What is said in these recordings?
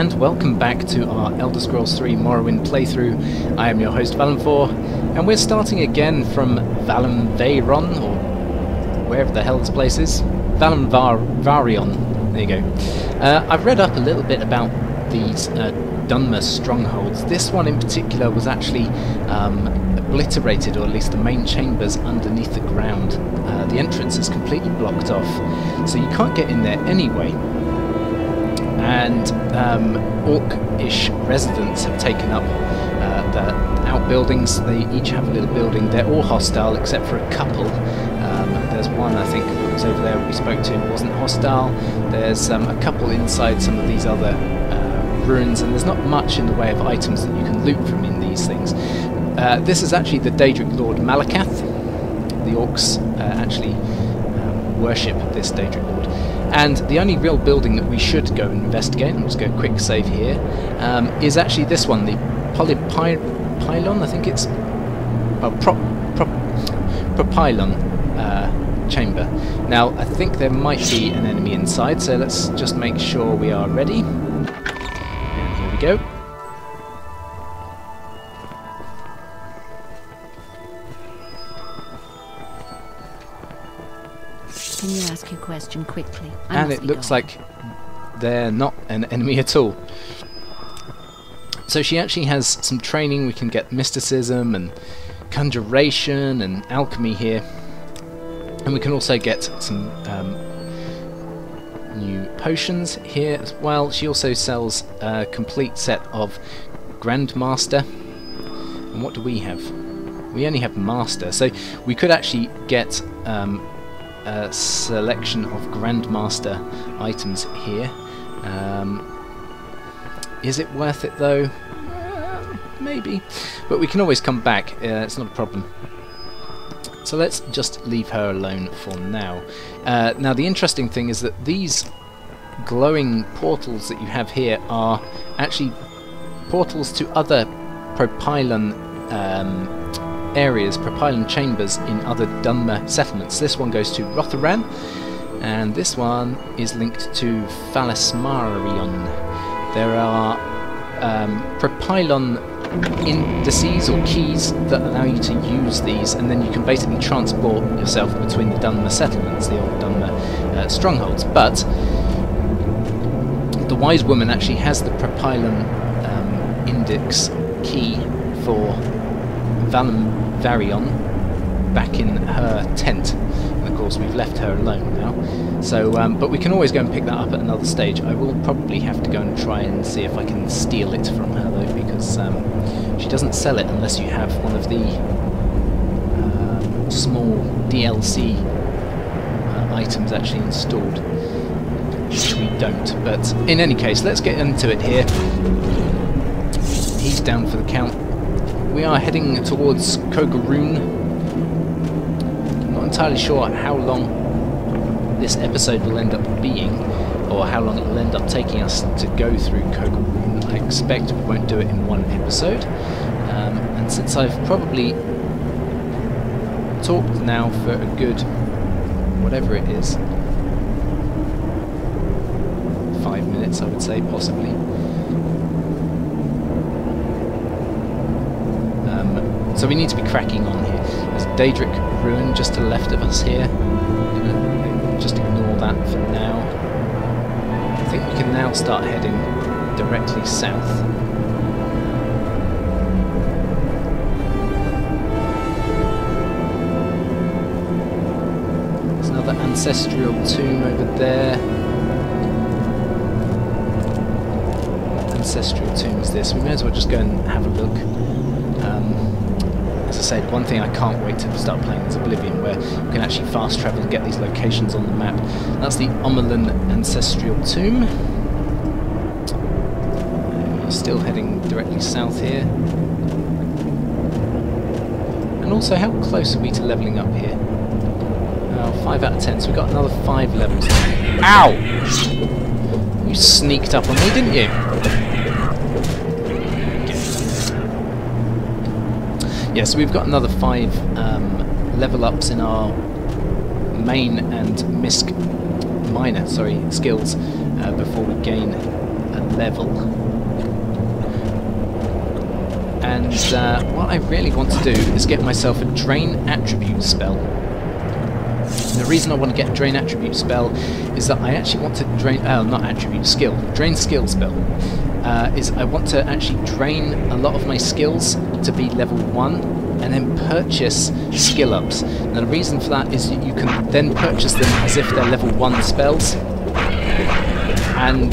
and welcome back to our Elder Scrolls III Morrowind playthrough. I am your host Valenfor, and we're starting again from Valenvaryon, or wherever the hell this place is. Valenvaryon, there you go. I've read up a little bit about these Dunmer strongholds. This one in particular was actually obliterated, or at least the main chambers underneath the ground. The entrance is completely blocked off, so you can't get in there anyway. And Orc-ish residents have taken up the outbuildings. They each have a little building. They're all hostile except for a couple. There's one, I think, that was over there we spoke to, wasn't hostile. There's a couple inside some of these other ruins, and there's not much in the way of items that you can loot from in these things. This is actually the Daedric Lord Malakath. The Orcs actually worship this Daedric Lord. And the only real building that we should go and investigate, and we'll just go quick save here, is actually this one, the Propylon, I think it's... well, Propylon chamber. Now, I think there might be an enemy inside, so let's just make sure we are ready. And here we go. Can you ask your question quickly? And it looks like they're not an enemy at all. So she actually has some training. We can get mysticism and conjuration and alchemy here. And we can also get some new potions here as well. She also sells a complete set of Grandmaster. And what do we have? We only have Master. So we could actually get... a selection of Grandmaster items here. Is it worth it though? Maybe, but we can always come back. It's not a problem. So let's just leave her alone for now. Now the interesting thing is that these glowing portals that you have here are actually portals to other Propylon areas, Propylon chambers in other Dunmer settlements. This one goes to Rotheran, and this one is linked to Phallismarion. There are Propylon indices or keys that allow you to use these, and then you can basically transport yourself between the Dunmer settlements, the old Dunmer strongholds. But the wise woman actually has the Propylon index key for Valenvaryon back in her tent, and of course we've left her alone now. So, but we can always go and pick that up at another stage. I will probably have to go and try and see if I can steal it from her though, because she doesn't sell it unless you have one of the small DLC items actually installed, which we don't. But in any case, let's get into it here. He's down for the count. We are heading towards Kogoruhn. I'm not entirely sure how long this episode will end up being, or how long it will end up taking us to go through Kogoruhn. I expect we won't do it in one episode. And since I've probably talked now for a good, whatever it is, 5 minutes I would say, possibly. So we need to be cracking on here. There's a Daedric ruin just to the left of us here. Just ignore that for now. I think we can now start heading directly south. There's another ancestral tomb over there. What ancestral tomb is this? We may as well just go and have a look. As I said, one thing I can't wait to start playing is Oblivion, where you can actually fast travel and get these locations on the map. That's the Omelan Ancestral Tomb. We're still heading directly south here. And also, how close are we to levelling up here? 5 out of 10, so we've got another 5 levels. Ow! You sneaked up on me, didn't you? Yeah, so we've got another 5 level ups in our main and minor skills before we gain level. And what I really want to do is get myself a Drain Attribute spell. And the reason I want to get a Drain Attribute spell is that I actually want to drain... not Attribute, Skill. Drain Skill spell. Is I want to actually drain a lot of my skills to be level 1. And then purchase skill ups. Now the reason for that is you can then purchase them as if they're level 1 spells. And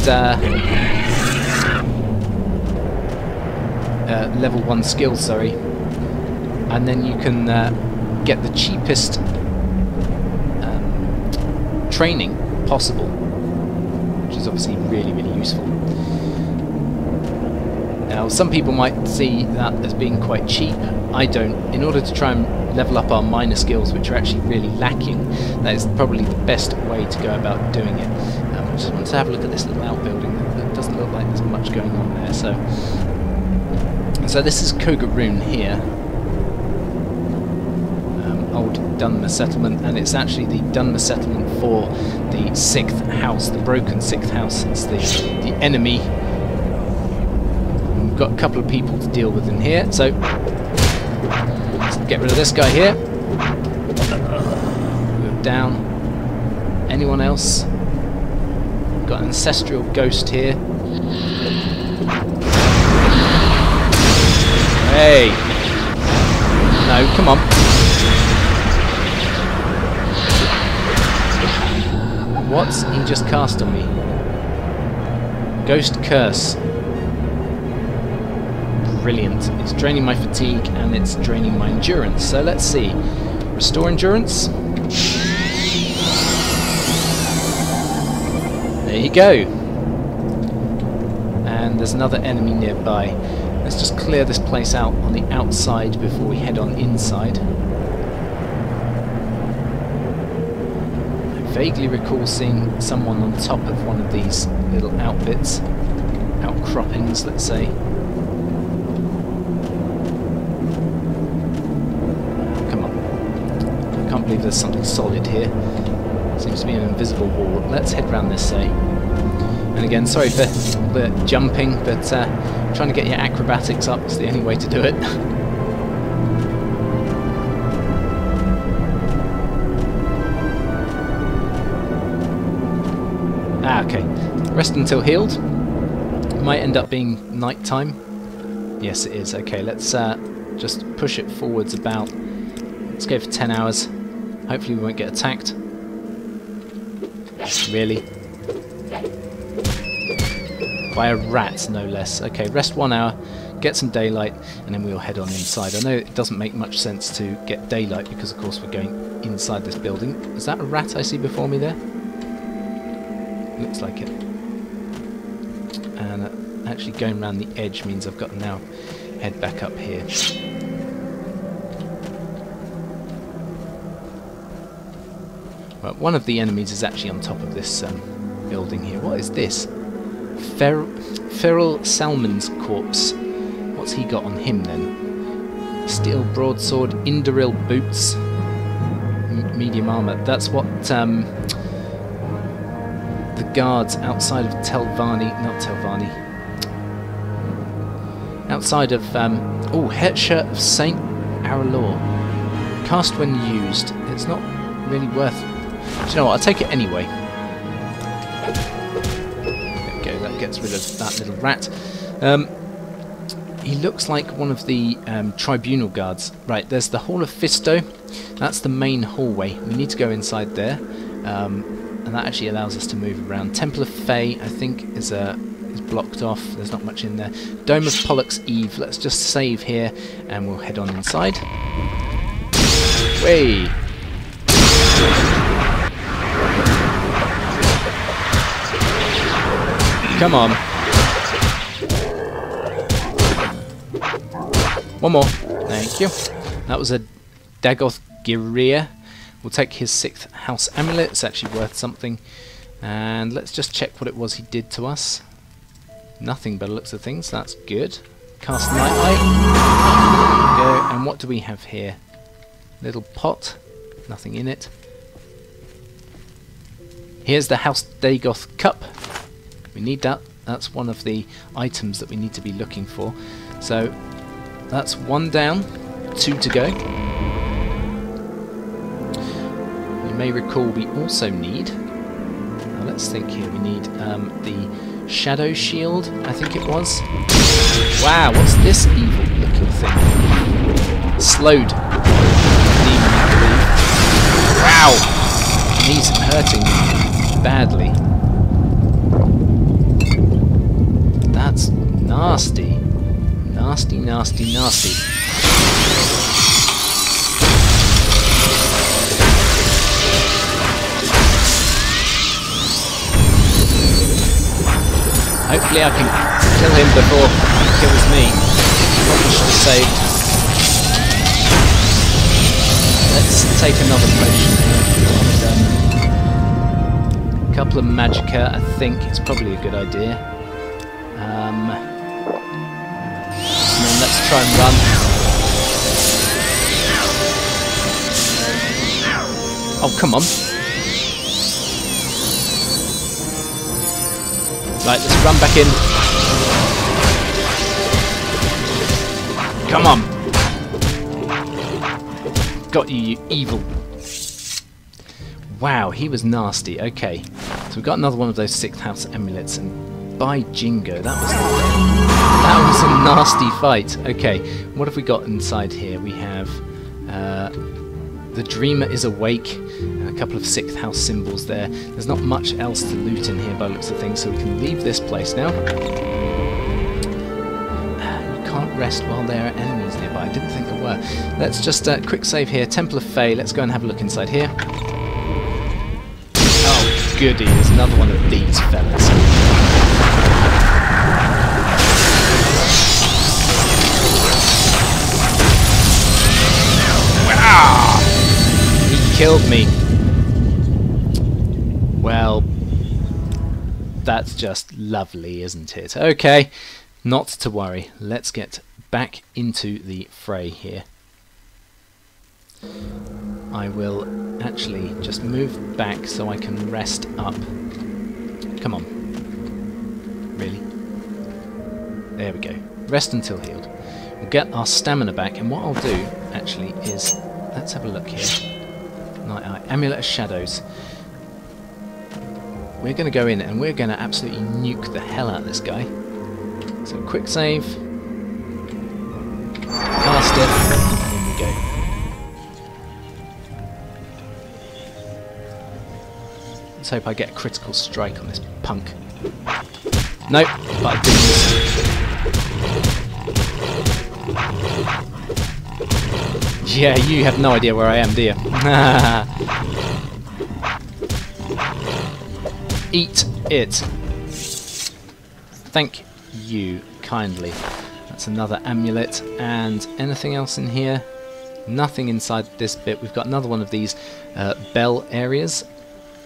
level 1 skills, sorry. And then you can get the cheapest training possible, which is obviously really, really useful. Now some people might see that as being quite cheap. I don't. In order to try and level up our minor skills, which are actually really lacking, that is probably the best way to go about doing it. I just want to have a look at this little outbuilding. That doesn't look like there's much going on there. So this is Kogoruhn here, old Dunmer settlement, and it's actually the Dunmer settlement for the 6th house, the broken 6th house. It's the enemy. We've got a couple of people to deal with in here, so. Get rid of this guy here. Move down. Anyone else? Got an ancestral ghost here. Hey! No, come on. What's he just cast on me? Ghost curse. Brilliant. It's draining my fatigue and it's draining my endurance. So let's see. Restore endurance. There you go. And there's another enemy nearby. Let's just clear this place out on the outside before we head on inside. I vaguely recall seeing someone on top of one of these little outfits. Outcroppings, let's say. I believe there's something solid here. Seems to be an invisible wall. Let's head round this way. And again, sorry for the jumping, but trying to get your acrobatics up is the only way to do it. Okay. Rest until healed. Might end up being night time. Yes, it is. Okay, let's just push it forwards about. Let's go for 10 hours. Hopefully we won't get attacked. Really? By a rat, no less. Okay, rest 1 hour, get some daylight, and then we'll head on inside. I know it doesn't make much sense to get daylight because, of course, we're going inside this building. Is that a rat I see before me there? Looks like it. And actually going around the edge means I've got to now head back up here. One of the enemies is actually on top of this building here. What is this? Feral Salmon's corpse. What's he got on him then? Steel broadsword, Indaril boots, medium armour. That's what the guards outside of outside of Hetshirt of Saint Aralor. Cast when used. It's not really worth. Do you know what, I'll take it anyway. There we go, that gets rid of that little rat. He looks like one of the tribunal guards. Right, there's the Hall of Phisto. That's the main hallway. We need to go inside there. And that actually allows us to move around. Temple of Fae, I think, is blocked off. There's not much in there. Dome of Pollux Eve. Let's just save here, and we'll head on inside. Way. Come on. One more. Thank you. That was a Dagoth Giria. We'll take his 6th house amulet. It's actually worth something. And let's just check what it was he did to us. Nothing by the looks of things. That's good. Cast Night Light. There we go. And what do we have here? Little pot. Nothing in it. Here's the House Dagoth cup. We need that That's one of the items that we need to be looking for. So that's one down, two to go. You may recall we also need, now let's think here, we need the shadow shield, I think it was. Wow, what's this evil looking thing? Slowed. Demon, I believe. Wow! He's hurting badly. That's nasty. Nasty, nasty, nasty. Hopefully I can kill him before he kills me. Probably should have saved. Let's take another potion here. A couple of magicka, I think, it's probably a good idea. And then let's try and run. Oh, come on. Right, let's run back in. Come on. Got you, you evil. Wow, he was nasty. Okay, so we've got another one of those sixth house amulets, and by jingo, that was a nasty fight. Okay, what have we got inside here? We have the Dreamer is awake, and a couple of sixth house symbols there. There's not much else to loot in here by the looks of things, so we can leave this place now. You can't rest while there are enemies nearby. I didn't think there were. Let's just quick save here. Temple of Fae. Let's go and have a look inside here. Oh, goody. There's another one of these fellas. He killed me. Well, that's just lovely, isn't it? Okay, not to worry. Let's get back into the fray here. I will actually just move back so I can rest up. Come on. Really? There we go. Rest until healed. We'll get our stamina back, and what I'll do actually is... let's have a look here. Night Eye, Amulet of Shadows. We're going to go in and we're going to absolutely nuke the hell out of this guy. So quick save. Cast it. And in we go. Let's hope I get a critical strike on this punk. Nope, but I didn't. Yeah, you have no idea where I am, do you? Eat it. Thank you kindly. That's another amulet. And anything else in here? Nothing inside this bit. We've got another one of these bell areas.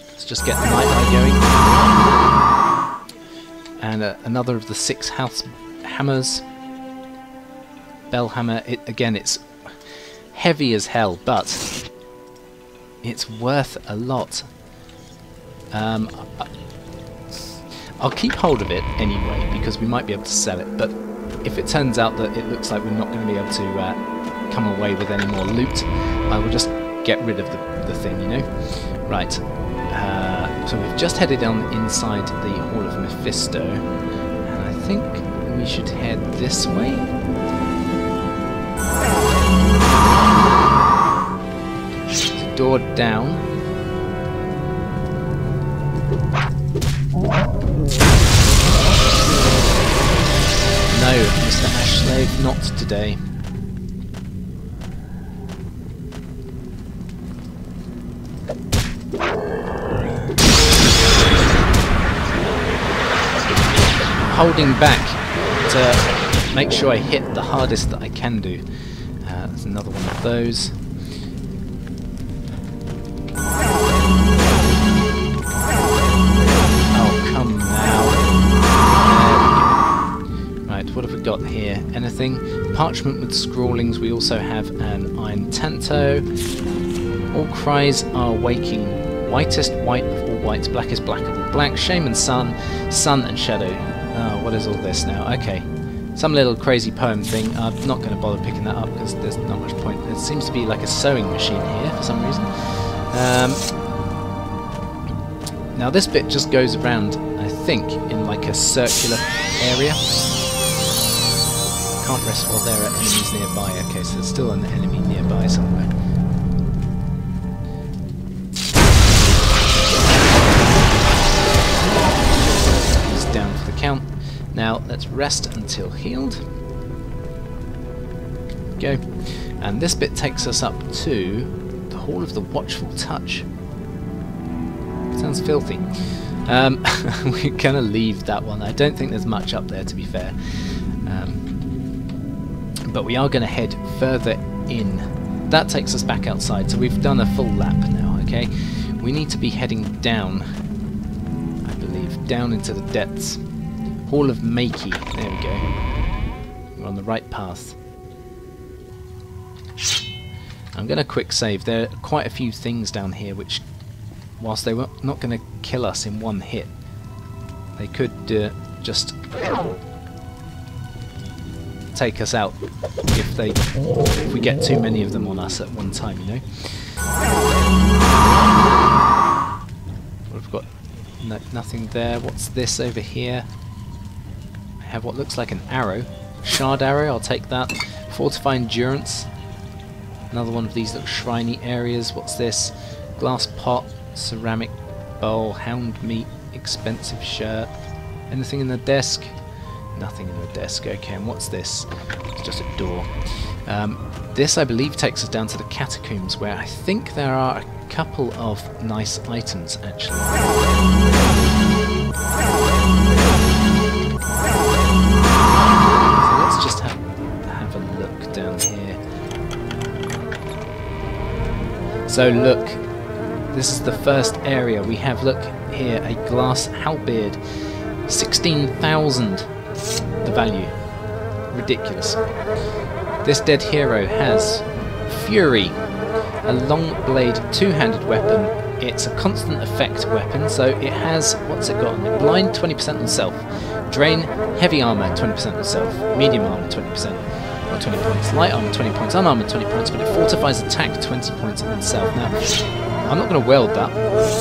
Let's just get the Night Eye going. And another of the six house hammers. Bell hammer. It again, it's heavy as hell, but it's worth a lot. I'll keep hold of it anyway, because we might be able to sell it, but if it turns out that it looks like we're not going to be able to come away with any more loot, I will just get rid of the thing, you know? Right, so we've just headed on inside the Hall of Mephisto, and I think we should head this way. Door down. No, Mr. Ashslave, not today. Holding back to make sure I hit the hardest that I can do. There's another one of those. What have we got here? Anything? Parchment with scrawlings. We also have an iron tanto. All cries are waking. Whitest white of all whites. Blackest black of all black. Shame and sun. Sun and shadow. Oh, what is all this now? Okay. Some little crazy poem thing. I'm not going to bother picking that up because there's not much point. It seems to be like a sewing machine here for some reason. Now this bit just goes around, I think, in like a circular area. Can't rest while there are enemies nearby. Okay, so there's still an enemy nearby somewhere. He's down for the count. Now let's rest until healed. Go. And this bit takes us up to the Hall of the Watchful Touch. Sounds filthy. We're going to leave that one. I don't think there's much up there, to be fair. But we are going to head further in. That takes us back outside, so we've done a full lap now, okay? We need to be heading down, I believe, down into the depths. Hall of Makey. There we go. We're on the right path. I'm going to quick save. There are quite a few things down here which, whilst they were not going to kill us in one hit, they could just take us out if we get too many of them on us at one time, you know. We've got nothing there. What's this over here? Have what looks like an arrow. Shard arrow, I'll take that. Fortify endurance. Another one of these little shriney areas. What's this? Glass pot, ceramic bowl, hound meat, expensive shirt. Anything in the desk? Nothing in the desk. Okay, and what's this? It's just a door. This, I believe, takes us down to the catacombs, where I think there are a couple of nice items, actually. So look, this is the first area. We have, look here, a glass halberd. 16,000 the value. Ridiculous. This dead hero has Fury, a long blade two-handed weapon. It's a constant effect weapon, so it has, what's it got on it? Blind 20% on self. Drain heavy armor 20% on self. Medium armor 20%. 20 points, light armor 20 points, unarmored 20 points, but it fortifies attack 20 points on itself. Now, I'm not going to weld that,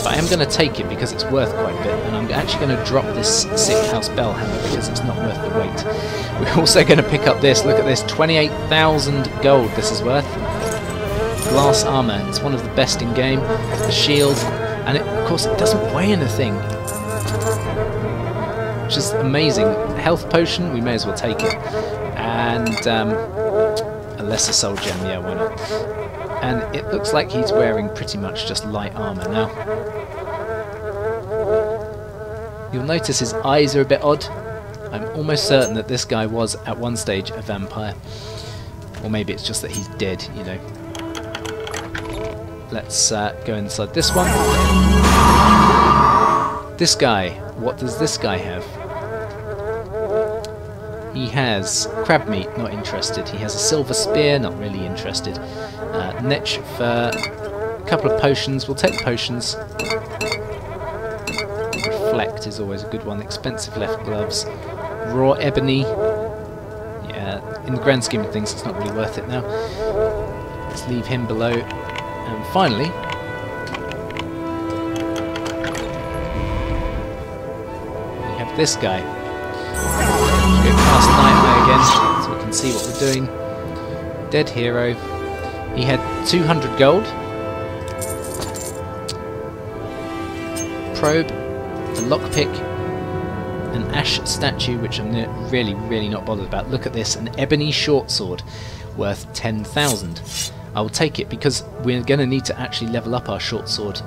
but I am going to take it because it's worth quite a bit, and I'm actually going to drop this sixth house bell hammer because it's not worth the wait. We're also going to pick up this, look at this, 28,000 gold this is worth. Glass armor, it's one of the best in game. The shield, and it, of course, it doesn't weigh anything, which is amazing. Health potion, we may as well take it. And a lesser soul gem, yeah, why not? And it looks like he's wearing pretty much just light armour now. You'll notice his eyes are a bit odd. I'm almost certain that this guy was at one stage a vampire. Or maybe it's just that he's dead, you know. Let's go inside this one. This guy, what does this guy have? He has crab meat, not interested. He has a silver spear, not really interested. Netch fur, a couple of potions. We'll take the potions. Reflect is always a good one. Expensive left gloves. Raw ebony. Yeah, in the grand scheme of things, it's not really worth it now. Let's leave him below. And finally, we have this guy. Go past Nightmare again, so we can see what we're doing. Dead hero. He had 200 gold. Probe, a lockpick, an ash statue, which I'm really, really not bothered about. Look at this, an ebony short sword worth 10,000. I will take it because we're going to need to actually level up our short sword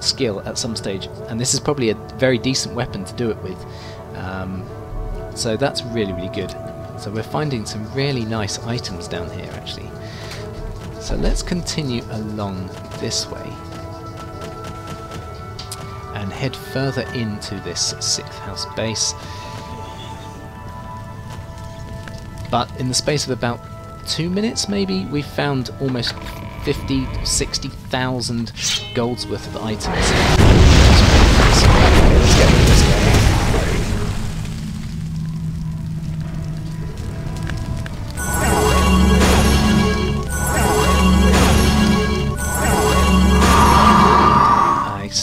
skill at some stage, and this is probably a very decent weapon to do it with. So that's really, really good. So we're finding some really nice items down here, actually. So let's continue along this way and head further into this sixth house base. But in the space of about 2 minutes, maybe, we found almost 50, 60,000 golds worth of items. Let's get rid of this guy.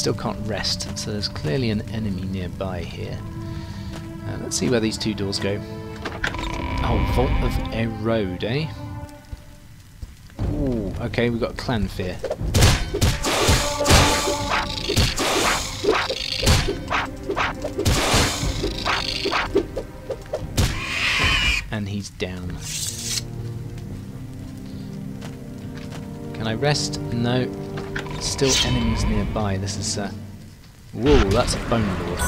still can't rest, so there's clearly an enemy nearby here. Let's see where these two doors go. Oh, Vault of Erode, eh? Ooh, okay, we've got Clanfear. And he's down. Can I rest? No. Still enemies nearby. This is whoa, that's a bone lord.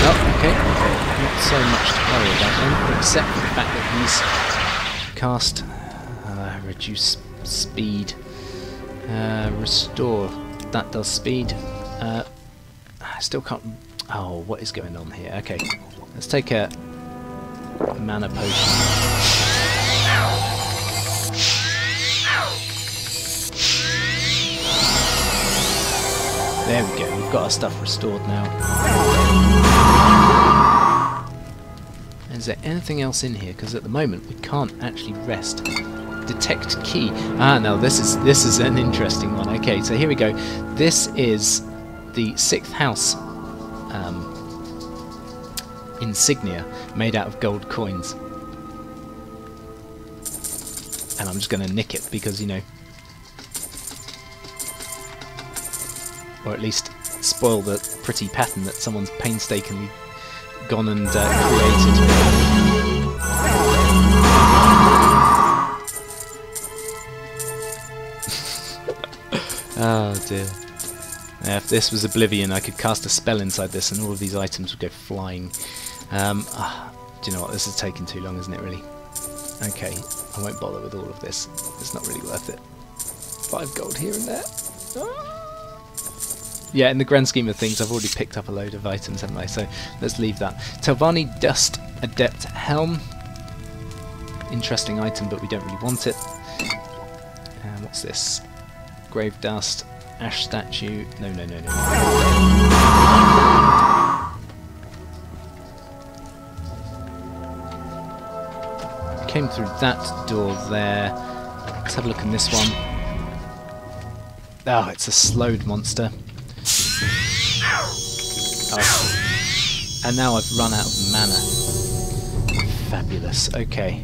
Oh, okay. Not so much to worry about then, except for the fact that he's cast reduce speed. Restore. That does speed. I still can't... Oh, what is going on here? Okay, let's take a mana potion. There we go, we've got our stuff restored now. Is there anything else in here? Because at the moment we can't actually rest. Detect key. Ah, now this is an interesting one. Okay, so here we go. This is the sixth house insignia made out of gold coins, and I'm just going to nick it because, you know, or at least spoil the pretty pattern that someone's painstakingly gone and created. Oh dear. If this was Oblivion, I could cast a spell inside this and all of these items would go flying. Do you know what, this is taking too long, isn't it, really? Okay, I won't bother with all of this. It's not really worth it. 5 gold here and there. Yeah, in the grand scheme of things, I've already picked up a load of items, haven't I? So let's leave that. Telvani Dust Adept Helm. Interesting item, but we don't really want it. And what's this? Grave Dust. Ash statue. No, no, no, no. Came through that door there. Let's have a look in this one. Oh, it's a slowed monster. Oh. And now I've run out of mana. Fabulous. Okay.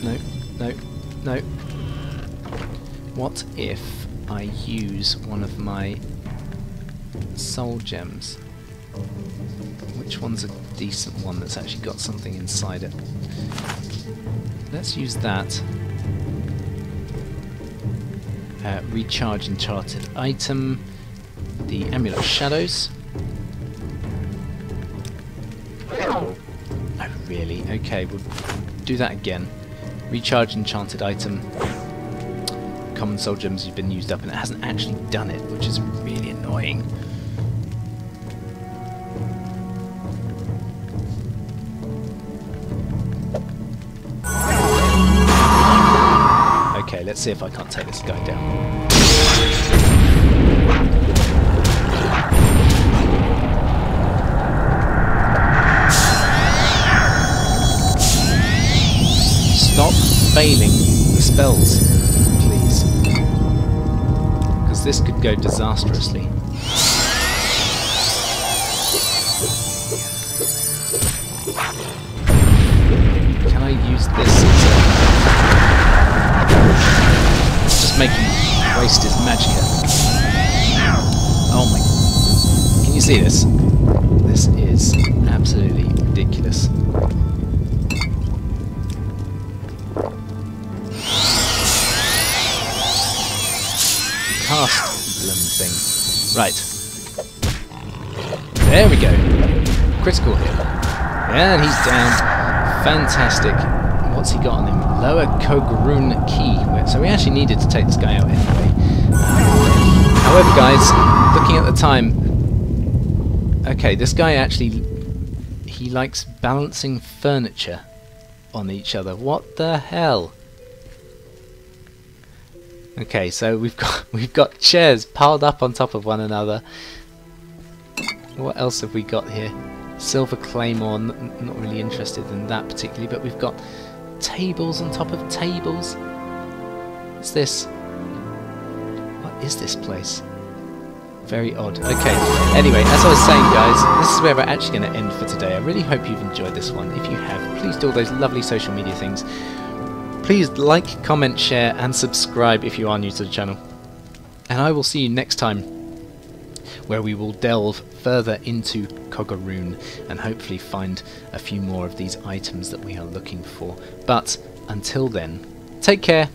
No, no, no, no. What if I use one of my soul gems? Which one's a decent one that's actually got something inside it? Let's use that. Recharge enchanted item. The Amulet of Shadows. Really? Okay, we'll do that again. Recharge enchanted item. Common soul gems you've been used up, and it hasn't actually done it, which is really annoying. Okay, let's see if I can't take this guy down. Stop failing the spells, please. Because this could go disastrously. Can I use this as a... It's just making him waste his magic. Oh my... Can you see this? This is absolutely ridiculous. Cast blooming thing. Right. There we go. Critical hit. And he's down. Fantastic. What's he got on him? Lower Kogoruhn Key. So we actually needed to take this guy out anyway. However, guys, looking at the time... Okay, this guy actually... He likes balancing furniture on each other. What the hell? Okay, so we've got chairs piled up on top of one another. What else have we got here? Silver Claymore, not really interested in that particularly, but we've got tables on top of tables. What's this? What is this place? Very odd. Okay, anyway, as I was saying, guys, this is where we're actually going to end for today. I really hope you've enjoyed this one. If you have, please do all those lovely social media things. Please like, comment, share, and subscribe if you are new to the channel. And I will see you next time, where we will delve further into Kogoruhn and hopefully find a few more of these items that we are looking for. But until then, take care.